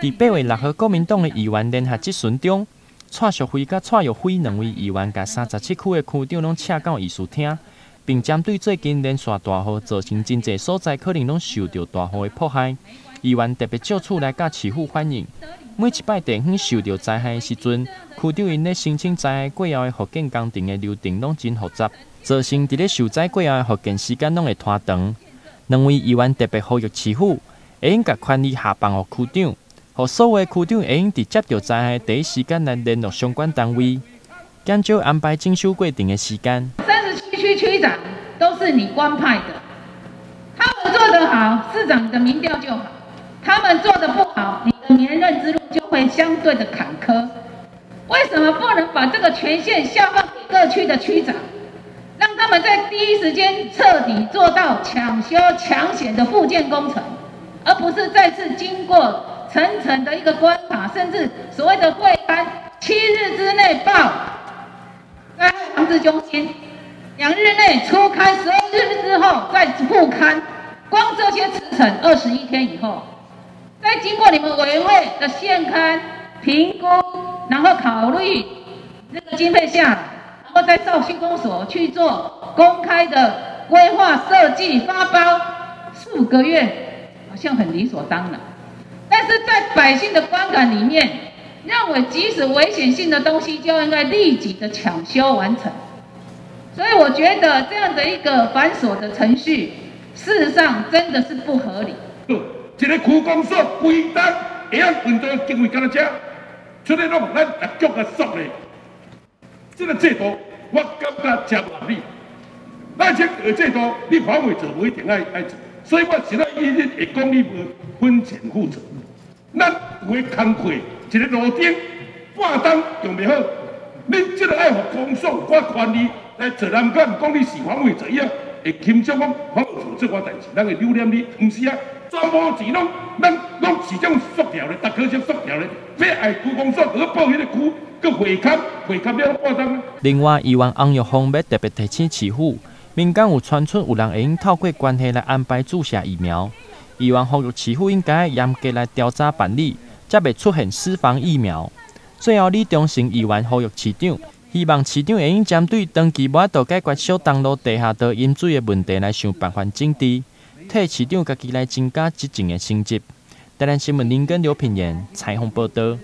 第八位6号国民党的议员联合质询中，蔡淑惠甲蔡玉辉两位议员，甲37区的区长拢请到议事厅，并针对最近连续大雨造成真济所在可能拢受到大雨的迫害，议员特别借此来甲市府反映。每一摆地方受到灾害的时阵，区长因咧申请灾害过后的复建工程的流程拢真复杂，造成伫咧受灾过后的复建时间拢会拖长。两位议员特别呼吁市府会用甲权力下放予区长。 予所有区长会用伫接到灾害第一时间来联络相关单位，减少安排整修过程的时间。37区区长都是你官派的，他们做得好，市长的民调就好；他们做得不好，你的连任之路就会相对的坎坷。为什么不能把这个权限下放给各区的区长，让他们在第一时间彻底做到抢修抢险的复建工程，而不是再次经过 层层的一个关卡，甚至所谓的会刊7日之内报，灾害防治中心2日内初刊，12日之后再复刊，光这些时程21天以后，再经过你们委员会的现刊评估，然后考虑那个经费下，然后再到区公所去做公开的规划设计发包，4个月好像很理所当然。 但是在百姓的观感里面，认为即使危险性的东西就应该立即的抢修完成，所以我觉得这样的一个繁琐的程序，事实上真的是不合理。一个区公所规单会按运作经费干哪只，出来弄咱大局个熟嘞。这个制度我感觉真合理，咱这个制度你反为做，不一定爱做。 所以我现在一日会讲你无分钱负责，咱有诶工课一个路顶半冬用袂好，恁即个爱互公所有我权利来做人家，毋讲你是反为做伊啊，会轻松讲反为做即款代志，咱会留念你，毋是啊，全部钱拢咱是种塑料咧，逐个种塑料咧，要爱区公所去报迄个区，佮会勘会勘了半冬。另外，议员洪玉芳要特别提醒市府。 民间有传出有人会用透过关系来安排注射疫苗，议员呼吁市府应该严格来调查办理，才袂出现私防疫苗。最后，李忠诚议员呼吁市长，希望市长会用针对长期无法度解决小东路地下道饮水的问题来想办法整治，替市长家己来增加执政的成绩。台南新闻林根刘品言采访报道。